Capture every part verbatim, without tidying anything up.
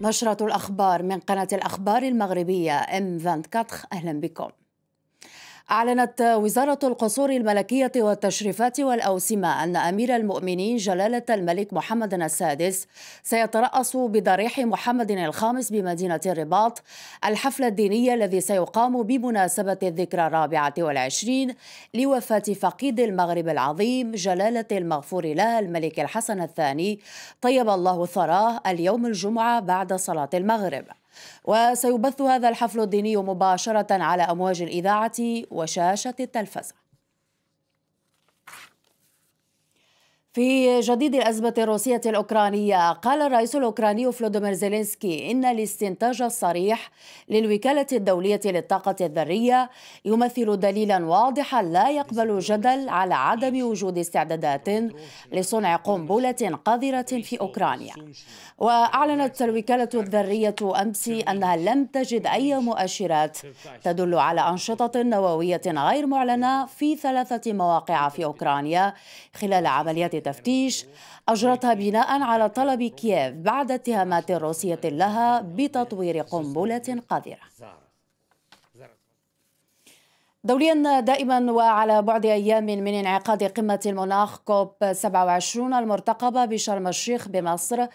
نشرة الأخبار من قناة الأخبار المغربية إم أربعة وعشرين. أهلا بكم. أعلنت وزارة القصور الملكية والتشريفات والأوسمة أن أمير المؤمنين جلالة الملك محمد السادس سيترأس بضريح محمد الخامس بمدينة الرباط الحفل الديني الذي سيقام بمناسبة الذكرى الرابعة والعشرين لوفاة فقيد المغرب العظيم جلالة المغفور له الملك الحسن الثاني طيب الله ثراه اليوم الجمعة بعد صلاة المغرب. وسيبث هذا الحفل الديني مباشرة على أمواج الإذاعة وشاشة التلفزة. في جديد الأزمة الروسية الأوكرانية، قال الرئيس الأوكراني فلاديمير زيلينسكي إن الاستنتاج الصريح للوكالة الدولية للطاقة الذرية يمثل دليلا واضحا لا يقبل جدل على عدم وجود استعدادات لصنع قنبلة قذرة في أوكرانيا. وأعلنت الوكالة الذرية أمس أنها لم تجد أي مؤشرات تدل على أنشطة نووية غير معلنة في ثلاثة مواقع في أوكرانيا خلال عمليات تفتيش أجرتها بناء على طلب كييف بعد اتهامات روسية لها بتطوير قنبلة قذرة. دوليا دائما، وعلى بعد أيام من انعقاد قمة المناخ كوب سبعة وعشرين المرتقبة بشرم الشيخ بمصر،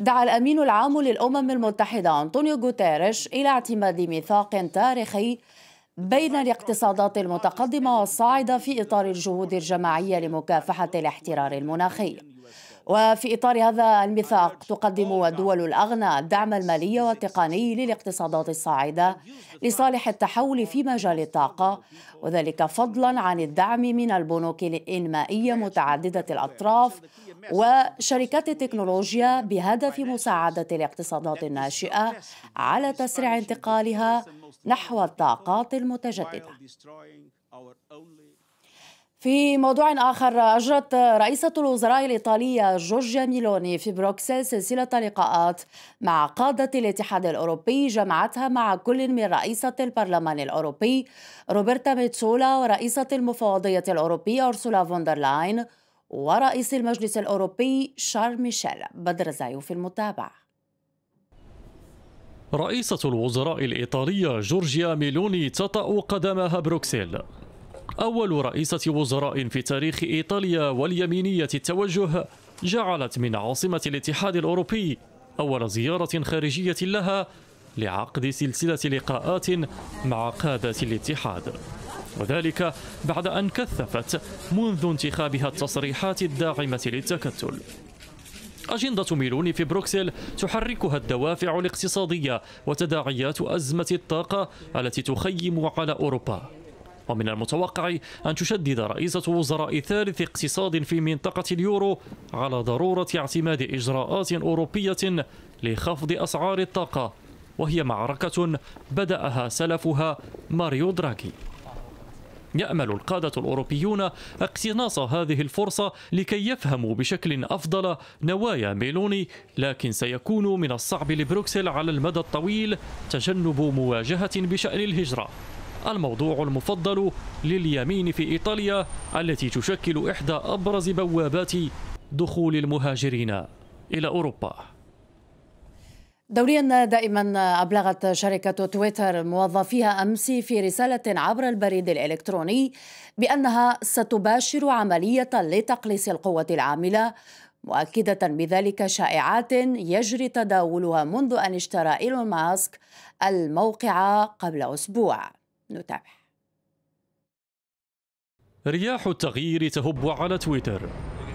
دعا الأمين العام للأمم المتحدة أنطونيو غوتيريش إلى اعتماد ميثاق تاريخي بين الاقتصادات المتقدمة والصاعدة في إطار الجهود الجماعية لمكافحة الاحترار المناخي. وفي إطار هذا الميثاق تقدم الدول الأغنى الدعم المالي والتقني للاقتصادات الصاعدة لصالح التحول في مجال الطاقة، وذلك فضلا عن الدعم من البنوك الإنمائية متعددة الأطراف وشركات التكنولوجيا بهدف مساعدة الاقتصادات الناشئة على تسريع انتقالها نحو الطاقات المتجددة. في موضوع آخر، أجرت رئيسة الوزراء الإيطالية جورجيا ميلوني في بروكسل سلسلة لقاءات مع قادة الاتحاد الأوروبي جمعتها مع كل من رئيسة البرلمان الأوروبي روبرتا ميتسولا ورئيسة المفوضية الأوروبية أرسولا فوندرلاين ورئيس المجلس الأوروبي شارل ميشيل. بدر زايو في المتابعة. رئيسة الوزراء الإيطالية جورجيا ميلوني تطأ قدمها بروكسل، أول رئيسة وزراء في تاريخ إيطاليا واليمينية التوجه جعلت من عاصمة الاتحاد الأوروبي أول زيارة خارجية لها لعقد سلسلة لقاءات مع قادة الاتحاد، وذلك بعد أن كثفت منذ انتخابها التصريحات الداعمة للتكتل. أجندة ميلوني في بروكسل تحركها الدوافع الاقتصادية وتداعيات أزمة الطاقة التي تخيم على أوروبا، ومن المتوقع أن تشدد رئيسة وزراء ثالث اقتصاد في منطقة اليورو على ضرورة اعتماد إجراءات أوروبية لخفض أسعار الطاقة، وهي معركة بدأها سلفها ماريو دراغي. يأمل القادة الأوروبيون اقتناص هذه الفرصة لكي يفهموا بشكل أفضل نوايا ميلوني، لكن سيكون من الصعب لبروكسل على المدى الطويل تجنب مواجهة بشأن الهجرة، الموضوع المفضل لليمين في إيطاليا التي تشكل إحدى أبرز بوابات دخول المهاجرين إلى أوروبا. دوليا دائما، أبلغت شركة تويتر موظفيها أمس في رسالة عبر البريد الإلكتروني بأنها ستباشر عملية لتقليص القوة العاملة، مؤكدة بذلك شائعات يجري تداولها منذ أن اشترى إيلون ماسك الموقع قبل أسبوع. نتابع. رياح التغيير تهب على تويتر.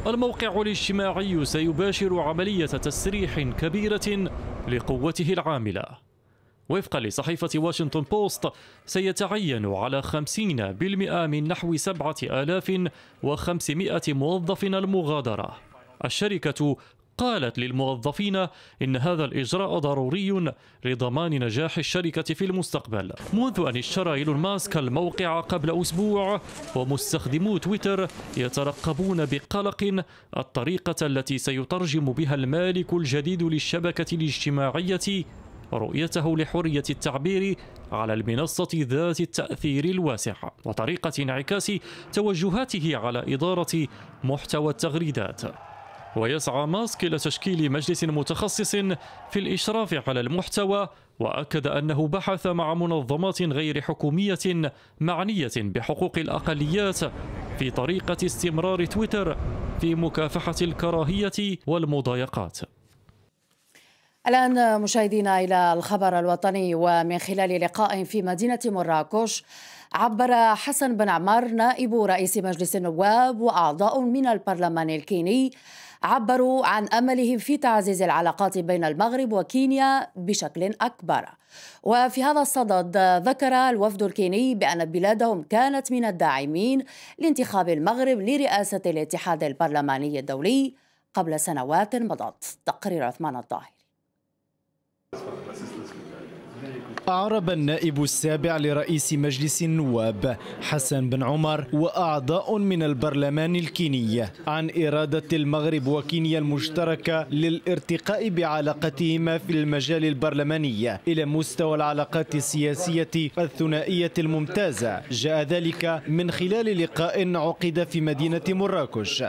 الموقع الاجتماعي سيباشر عملية تسريح كبيرة لقوته العاملة. وفقا لصحيفة واشنطن بوست، سيتعين على خمسين بالمئة من نحو سبعة آلاف وخمسمئة موظف المغادرة. الشركة قالت للموظفين إن هذا الإجراء ضروري لضمان نجاح الشركة في المستقبل. منذ أن اشترى إيلون ماسك الموقع قبل أسبوع، ومستخدمو تويتر يترقبون بقلق الطريقة التي سيترجم بها المالك الجديد للشبكة الاجتماعية رؤيته لحرية التعبير على المنصة ذات التأثير الواسع، وطريقة انعكاس توجهاته على إدارة محتوى التغريدات. ويسعى ماسك إلى تشكيل مجلس متخصص في الإشراف على المحتوى، وأكد أنه بحث مع منظمات غير حكومية معنية بحقوق الأقليات في طريقة استمرار تويتر في مكافحة الكراهية والمضايقات. الآن مشاهدينا إلى الخبر الوطني. ومن خلال لقاء في مدينة مراكش، عبر حسن بن عمار نائب رئيس مجلس النواب وأعضاء من البرلمان الكيني عبروا عن أملهم في تعزيز العلاقات بين المغرب وكينيا بشكل أكبر. وفي هذا الصدد ذكر الوفد الكيني بأن بلادهم كانت من الداعمين لانتخاب المغرب لرئاسة الاتحاد البرلماني الدولي قبل سنوات مضت. تقرير عثمان الطاهر. أعرب النائب السابع لرئيس مجلس النواب حسن بن عمر وأعضاء من البرلمان الكيني عن إرادة المغرب وكينيا المشتركة للارتقاء بعلاقتهما في المجال البرلماني إلى مستوى العلاقات السياسية الثنائية الممتازة. جاء ذلك من خلال لقاء عقد في مدينة مراكش.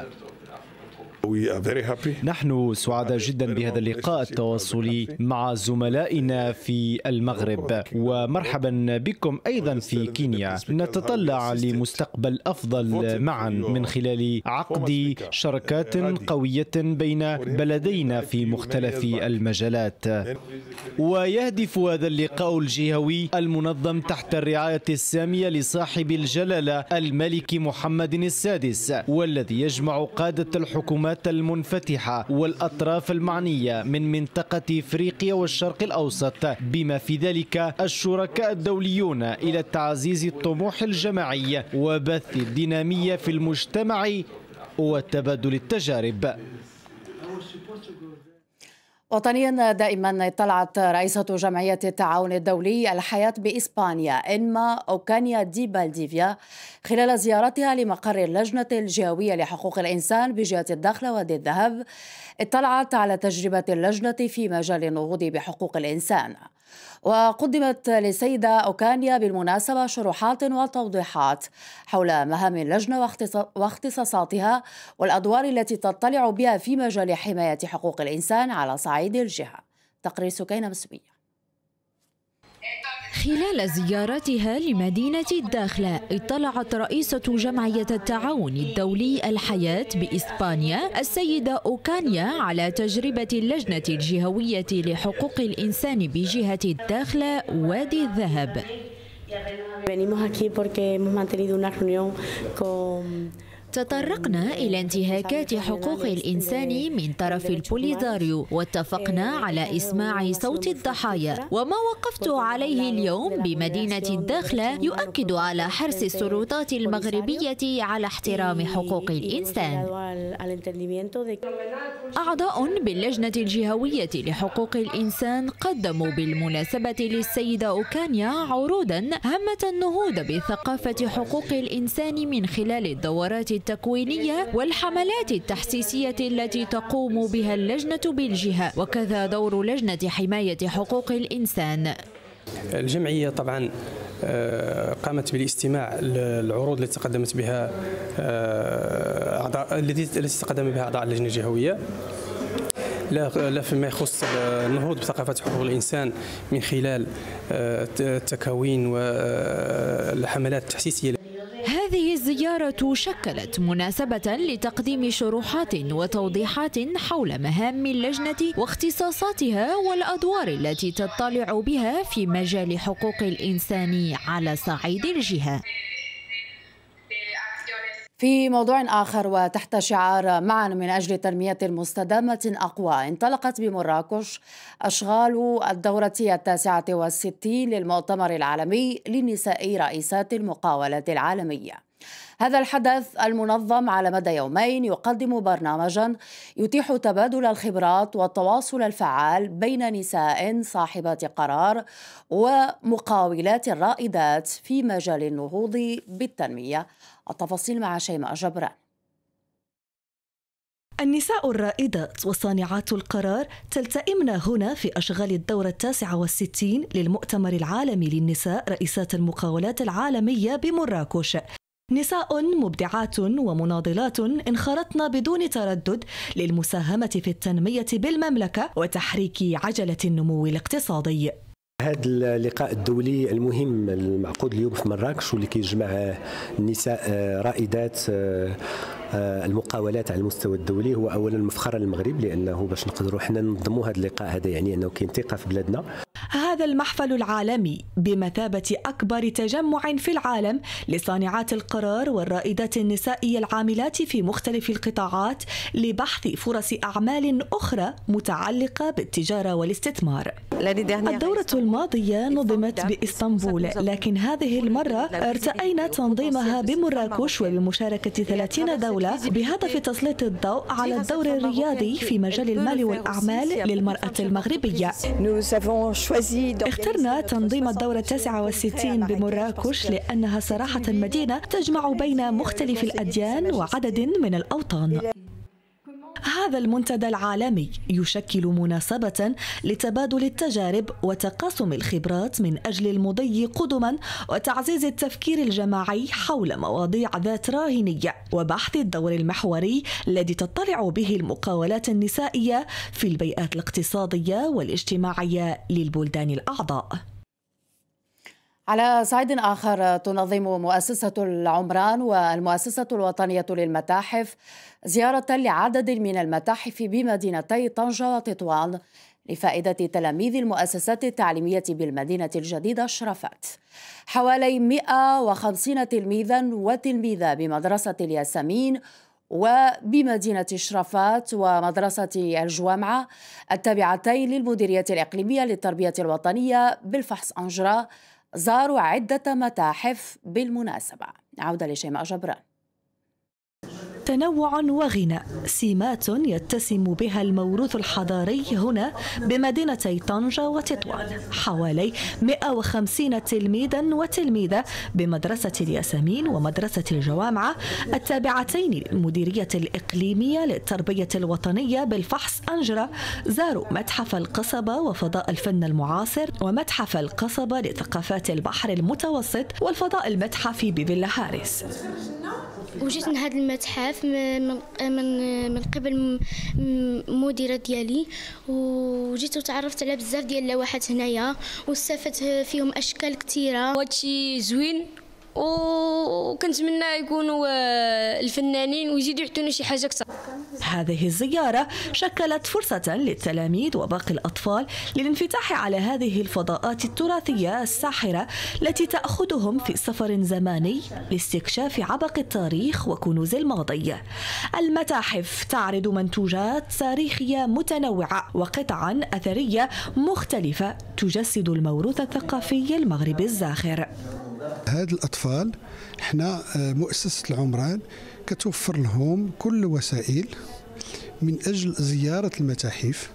نحن سعداء جدا بهذا اللقاء التواصلي مع زملائنا في المغرب، ومرحبا بكم أيضا في كينيا. نتطلع لمستقبل أفضل معا من خلال عقد شراكات قوية بين بلدينا في مختلف المجالات. ويهدف هذا اللقاء الجهوي المنظم تحت الرعاية السامية لصاحب الجلالة الملك محمد السادس، والذي يجمع قادة الحكومات المنفتحة والأطراف المعنية من منطقة إفريقيا والشرق الأوسط، بما في ذلك الشركاء الدوليون، إلى تعزيز الطموح الجماعي وبث الدينامية في المجتمع وتبادل التجارب. وطنيا دائما، اطلعت رئيسة جمعية التعاون الدولي الحياة بإسبانيا إنما أوكانيا دي بالديفيا خلال زيارتها لمقر اللجنة الجهوية لحقوق الإنسان بجهة الداخل وادي الذهب، اطلعت على تجربة اللجنة في مجال النهوض بحقوق الإنسان. وقدمت للسيدة أوكانيا بالمناسبة شروحات وتوضيحات حول مهام اللجنة واختصاصاتها والأدوار التي تطلع بها في مجال حماية حقوق الإنسان على صعيد الجهة. تقرير سكينة مسوية. خلال زيارتها لمدينة الداخلة، اطلعت رئيسة جمعية التعاون الدولي الحياة بإسبانيا السيدة أوكانيا على تجربة اللجنة الجهوية لحقوق الإنسان بجهة الداخلة وادي الذهب. تطرقنا إلى انتهاكات حقوق الإنسان من طرف البوليداريو، واتفقنا على إسماع صوت الضحايا، وما وقفت عليه اليوم بمدينة الداخلة يؤكد على حرص السلطات المغربية على احترام حقوق الإنسان. أعضاء باللجنة الجهوية لحقوق الإنسان قدموا بالمناسبة للسيدة أوكانيا عروضا همت النهوض بثقافة حقوق الإنسان من خلال الدورات التكوينية والحملات التحسيسية التي تقوم بها اللجنة بالجهة، وكذا دور لجنة حماية حقوق الإنسان. الجمعية طبعا قامت بالاستماع للعروض التي تقدمت بها أعضاء التي تقدم بها أعضاء اللجنة الجهوية، لا فيما يخص النهوض بثقافة حقوق الإنسان من خلال التكوين والحملات التحسيسية. هذه الزيارة شكلت مناسبة لتقديم شروحات وتوضيحات حول مهام اللجنة واختصاصاتها والأدوار التي تطلع بها في مجال حقوق الإنسان على صعيد الجهة. في موضوع آخر وتحت شعار معا من أجل تنمية مستدامة أقوى، انطلقت بمراكش أشغال الدورة التاسعة والستين للمؤتمر العالمي للنساء رئيسات المقاولات العالمية. هذا الحدث المنظم على مدى يومين يقدم برنامجا يتيح تبادل الخبرات والتواصل الفعال بين نساء صاحبات قرار ومقاولات رائدات في مجال النهوض بالتنمية. التفاصيل مع شيماء جبران. النساء الرائدات وصانعات القرار تلتئمن هنا في أشغال الدورة التاسعة والستين للمؤتمر العالمي للنساء رئيسات المقاولات العالمية بمراكش، نساء مبدعات ومناضلات انخرطن بدون تردد للمساهمة في التنمية بالمملكة وتحريك عجلة النمو الاقتصادي. هذا اللقاء الدولي المهم المعقود اليوم في مراكش واللي كيجمع نساء رائدات المقاولات على المستوى الدولي هو اولا مفخرا للمغرب، لانه باش نقدروا حنا ننظموا هذا اللقاء هذا يعني انه كاين ثقه في بلادنا. هذا المحفل العالمي بمثابة أكبر تجمع في العالم لصانعات القرار والرائدات النسائية العاملات في مختلف القطاعات لبحث فرص أعمال أخرى متعلقة بالتجارة والاستثمار. الدورة الماضية نظمت بإسطنبول، لكن هذه المرة ارتأينا تنظيمها بمراكش وبمشاركة ثلاثين دولة بهدف تسليط الضوء على الدور الريادي في مجال المال والأعمال للمرأة المغربية. اخترنا تنظيم الدورة التاسعة والستين بمراكش لأنها صراحة مدينة تجمع بين مختلف الأديان وعدد من الأوطان. هذا المنتدى العالمي يشكل مناسبة لتبادل التجارب وتقاسم الخبرات من أجل المضي قدما وتعزيز التفكير الجماعي حول مواضيع ذات راهنية وبحث الدور المحوري الذي تضطرع به المقاولات النسائية في البيئات الاقتصادية والاجتماعية للبلدان الأعضاء. على صعيد آخر، تنظم مؤسسة العمران والمؤسسة الوطنية للمتاحف زيارة لعدد من المتاحف بمدينتي طنجة وتطوان لفائدة تلاميذ المؤسسات التعليمية بالمدينة الجديدة شرفات. حوالي مئة وخمسين تلميذا وتلميذة بمدرسة الياسمين وبمدينة شرفات ومدرسة الجوامعة التابعتين للمديرية الإقليمية للتربية الوطنية بالفحص أنجرة زاروا عدة متاحف بالمناسبة. عودة لشيماء جبران. تنوع وغنى، سمات يتسم بها الموروث الحضاري هنا بمدينتي طنجة وتطوان. حوالي مئة وخمسين تلميذا وتلميذة بمدرسة الياسمين ومدرسة الجوامعة التابعتين للمديرية الإقليمية للتربية الوطنية بالفحص أنجرة زاروا متحف القصبة وفضاء الفن المعاصر ومتحف القصبة لثقافات البحر المتوسط والفضاء المتحفي بفيلا هاريس. وجيت لهذا المتحف من من من قبل المديره ديالي، وجيت وتعرفت على بزاف ديال اللوحات هنايا واستفدت فيهم اشكال كثيره. هادشي زوين وكنتمنى يكونوا الفنانين ويزيدوا يعطونا شي حاجه اكثر. هذه الزياره شكلت فرصه للتلاميذ وباقي الاطفال للانفتاح على هذه الفضاءات التراثيه الساحره التي تاخذهم في سفر زماني لاستكشاف عبق التاريخ وكنوز الماضي. المتاحف تعرض منتوجات تاريخيه متنوعه وقطعا اثريه مختلفه تجسد الموروث الثقافي المغربي الزاخر. هاد الأطفال حنا مؤسسة العمران كتوفر لهم كل الوسائل من أجل زيارة المتاحف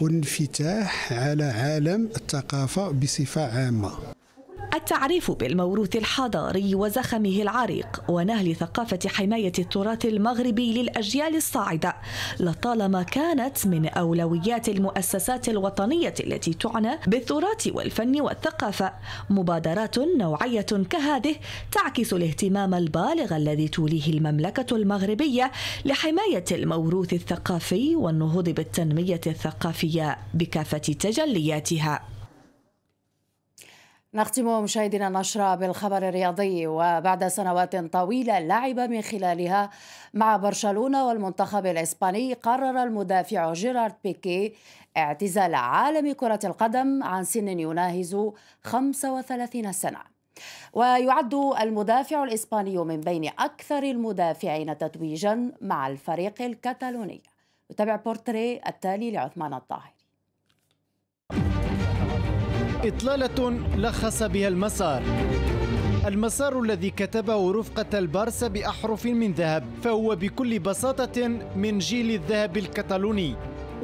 والانفتاح على عالم الثقافة بصفة عامة. التعريف بالموروث الحضاري وزخمه العريق ونهل ثقافة حماية التراث المغربي للأجيال الصاعدة لطالما كانت من أولويات المؤسسات الوطنية التي تعنى بالتراث والفن والثقافة. مبادرات نوعية كهذه تعكس الاهتمام البالغ الذي توليه المملكة المغربية لحماية الموروث الثقافي والنهوض بالتنمية الثقافية بكافة تجلياتها. نختم مشاهدينا النشرة بالخبر الرياضي، وبعد سنوات طويلة لعب من خلالها مع برشلونة والمنتخب الإسباني، قرر المدافع جيرارد بيكي اعتزال عالم كرة القدم عن سن يناهز خمسة وثلاثين سنة. ويعد المدافع الإسباني من بين أكثر المدافعين تتويجا مع الفريق الكتالوني. نتابع بورتري التالي لعثمان الطاهر. إطلالة لخص بها المسار المسار الذي كتبه رفقة البارسا بأحرف من ذهب، فهو بكل بساطة من جيل الذهب الكتالوني،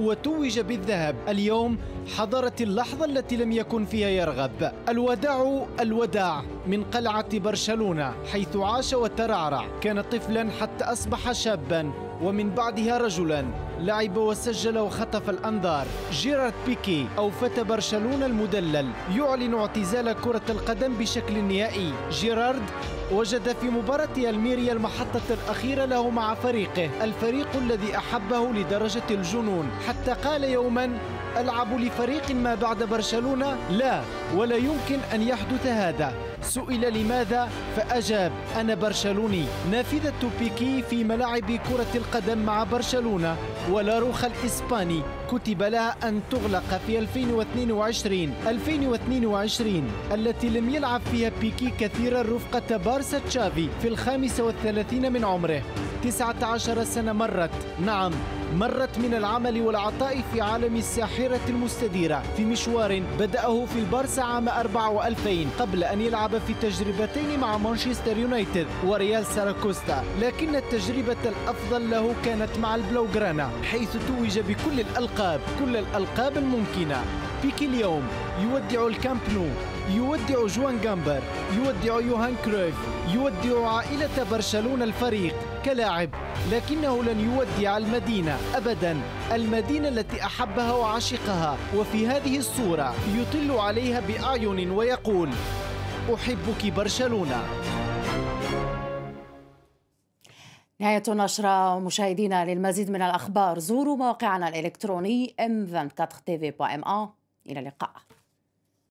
وتوج بالذهب اليوم حضرت اللحظة التي لم يكن فيها يرغب، الوداع الوداع من قلعة برشلونة حيث عاش وترعرع، كان طفلا حتى أصبح شابا ومن بعدها رجلا، لعب وسجل وخطف الأنظار. جيرارد بيكي أو فتى برشلونة المدلل يعلن اعتزال كرة القدم بشكل نهائي. جيرارد وجد في مباراة الميريا المحطة الأخيرة له مع فريقه، الفريق الذي أحبه لدرجة الجنون، حتى قال يوما: ألعب لفريق ما بعد برشلونة؟ لا، ولا يمكن أن يحدث هذا. سئل لماذا؟ فأجاب: أنا برشلوني. نافذة بيكي في ملاعب كرة القدم مع برشلونة ولاروخ الإسباني كتب لها أن تغلق في ألفين واثنين وعشرين التي لم يلعب فيها بيكي كثيرا رفقة بارسا تشافي في الخامسة والثلاثين من عمره. تسعة عشرة سنة مرت، نعم مرت، من العمل والعطاء في عالم الساحرة المستديرة، في مشوار بدأه في البارسا عام ألفين وأربعة قبل أن يلعب في تجربتين مع مانشستر يونايتد وريال ساراكوستا، لكن التجربة الأفضل له كانت مع البلوغرانا حيث توج بكل الألقاب، كل الألقاب الممكنة. بيكي اليوم يودع الكامب نو، يودع جوان جامبر، يودع يوهان كرويف، يودع عائلة برشلونة الفريق كلاعب، لكنه لن يودع المدينة أبدا، المدينة التي أحبها وعشقها، وفي هذه الصورة يطل عليها بأعين ويقول: أحبك برشلونة. نهاية نشرة مشاهدينا، للمزيد من الأخبار زوروا موقعنا الإلكتروني إم أربعة وعشرين تي في دوت إم إيه. إلى اللقاء.